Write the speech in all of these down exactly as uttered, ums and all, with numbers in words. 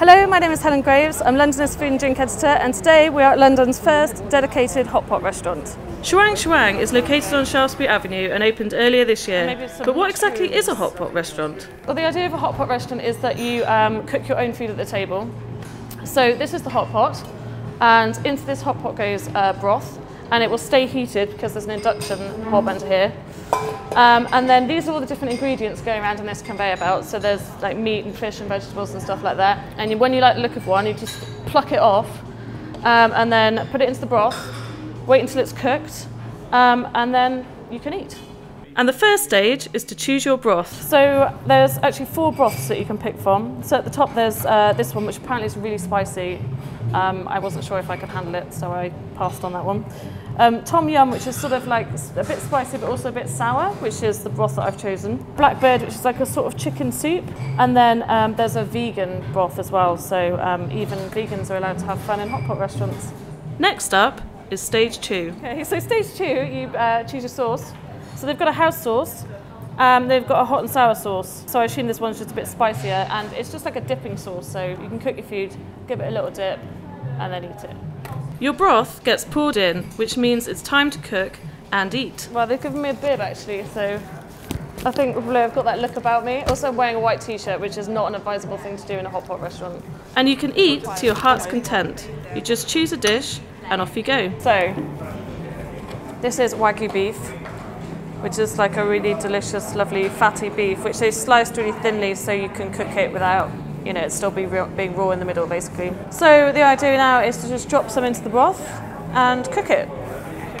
Hello, my name is Helen Graves. I'm London's food and drink editor, and today we are at London's first dedicated hot pot restaurant. Shuang Shuang is located on Shaftesbury Avenue and opened earlier this year. But what exactly is a hot pot restaurant? Well, the idea of a hot pot restaurant is that you um, cook your own food at the table. So this is the hot pot, and into this hot pot goes uh, broth, and it will stay heated because there's an induction hob under here. Um, and then these are all the different ingredients going around in this conveyor belt. So there's like meat and fish and vegetables and stuff like that. And when you like the look of one, you just pluck it off um, and then put it into the broth, wait until it's cooked, um, and then you can eat. And the first stage is to choose your broth. So there's actually four broths that you can pick from. So at the top there's uh, this one, which apparently is really spicy. Um, I wasn't sure if I could handle it, so I passed on that one. Um, Tom Yum, which is sort of like a bit spicy but also a bit sour, which is the broth that I've chosen. Blackbird, which is like a sort of chicken soup. And then um, there's a vegan broth as well, so um, even vegans are allowed to have fun in hot pot restaurants. Next up is stage two. Okay, so stage two, you uh, choose your sauce. So they've got a house sauce, um, they've got a hot and sour sauce. So I assume this one's just a bit spicier, and it's just like a dipping sauce, so you can cook your food, give it a little dip, and then eat it. Your broth gets poured in, which means it's time to cook and eat. Well, they've given me a bib actually, so I think I've got that look about me. Also, I'm wearing a white t-shirt, which is not an advisable thing to do in a hot pot restaurant. And you can eat to your heart's content. You just choose a dish, and off you go. So, this is Wagyu beef, which is like a really delicious, lovely, fatty beef, which they sliced really thinly so you can cook it without, you know, it still be real, being raw in the middle, basically. So the idea now is to just drop some into the broth and cook it.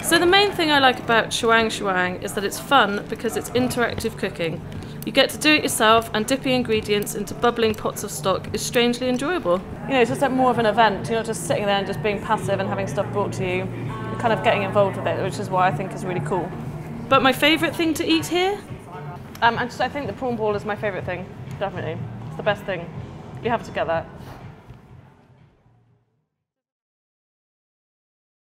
So the main thing I like about Shuang Shuang is that it's fun because it's interactive cooking. You get to do it yourself, and dipping ingredients into bubbling pots of stock is strangely enjoyable. You know, it's just like more of an event. You're not just sitting there and just being passive and having stuff brought to you. You're kind of getting involved with it, which is what I think is really cool. But my favourite thing to eat here? Um, and just, I think the prawn ball is my favourite thing, definitely. It's the best thing. You have to get that.